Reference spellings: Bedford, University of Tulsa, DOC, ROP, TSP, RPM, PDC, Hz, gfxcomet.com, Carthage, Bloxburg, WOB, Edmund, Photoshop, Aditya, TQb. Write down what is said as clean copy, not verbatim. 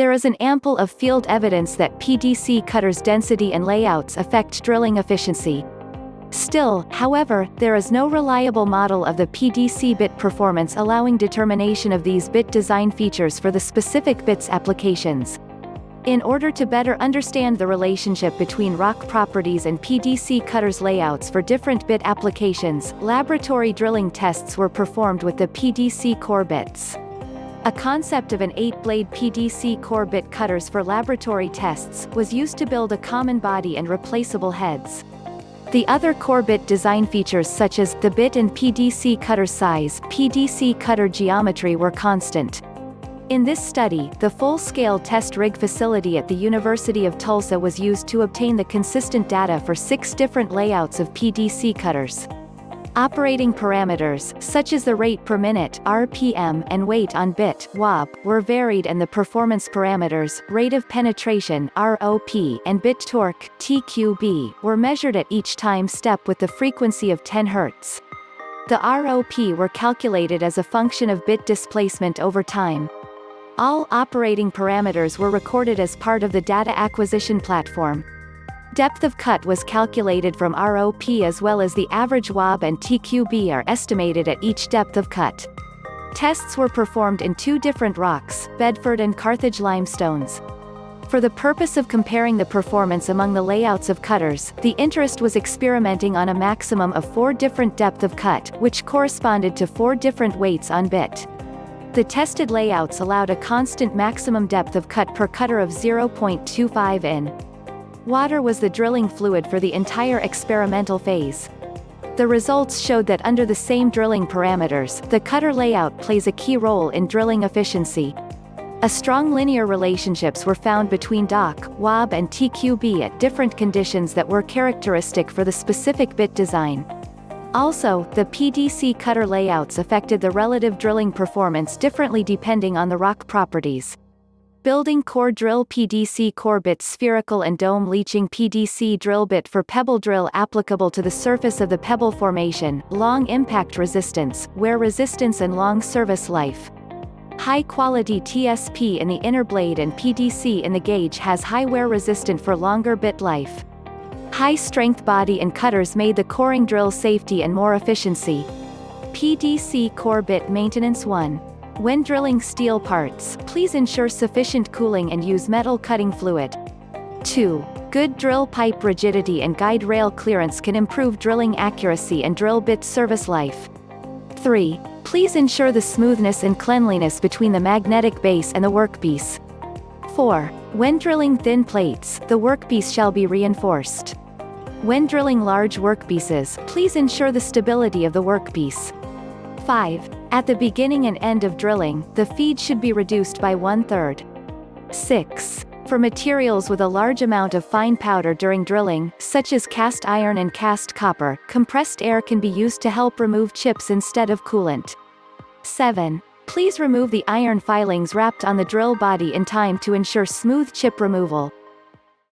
There is an ample of field evidence that PDC cutters' density and layouts affect drilling efficiency. Still, however, there is no reliable model of the PDC bit performance allowing determination of these bit design features for the specific bit's applications. In order to better understand the relationship between rock properties and PDC cutters' layouts for different bit applications, laboratory drilling tests were performed with the PDC core bits. A concept of an 8-blade PDC core bit cutters for laboratory tests was used to build a common body and replaceable heads. The other core bit design features such as the bit and PDC cutter size, PDC cutter geometry were constant. In this study, the full-scale test rig facility at the University of Tulsa was used to obtain the consistent data for 6 different layouts of PDC cutters. Operating parameters, such as the rate per minute (RPM) and weight on bit (WOB), were varied, and the performance parameters, rate of penetration (ROP) and bit torque (TQb), were measured at each time step with the frequency of 10 Hz. The ROP were calculated as a function of bit displacement over time. All operating parameters were recorded as part of the data acquisition platform. Depth of cut was calculated from ROP, as well as the average WOB and TQB are estimated at each depth of cut. Tests were performed in 2 different rocks, Bedford and Carthage limestones. For the purpose of comparing the performance among the layouts of cutters, the interest was experimenting on a maximum of 4 different depth of cut, which corresponded to 4 different weights on bit. The tested layouts allowed a constant maximum depth of cut per cutter of 0.25 in. Water was the drilling fluid for the entire experimental phase. The results showed that under the same drilling parameters, the cutter layout plays a key role in drilling efficiency. A strong linear relationships were found between DOC, WOB and TQB at different conditions that were characteristic for the specific bit design. Also, the PDC cutter layouts affected the relative drilling performance differently depending on the rock properties. Building core drill PDC core bit spherical and dome leaching PDC drill bit for pebble drill applicable to the surface of the pebble formation, long impact resistance, wear resistance and long service life. High quality TSP in the inner blade and PDC in the gauge has high wear resistant for longer bit life. High strength body and cutters made the coring drill safety and more efficiency. PDC core bit maintenance 1. When drilling steel parts, please ensure sufficient cooling and use metal cutting fluid. 2. Good drill pipe rigidity and guide rail clearance can improve drilling accuracy and drill bit service life. 3. Please ensure the smoothness and cleanliness between the magnetic base and the workpiece. 4. When drilling thin plates, the workpiece shall be reinforced. When drilling large workpieces, please ensure the stability of the workpiece. 5. At the beginning and end of drilling, the feed should be reduced by 1/3. 6. For materials with a large amount of fine powder during drilling, such as cast iron and cast copper, compressed air can be used to help remove chips instead of coolant. 7. Please remove the iron filings wrapped on the drill body in time to ensure smooth chip removal.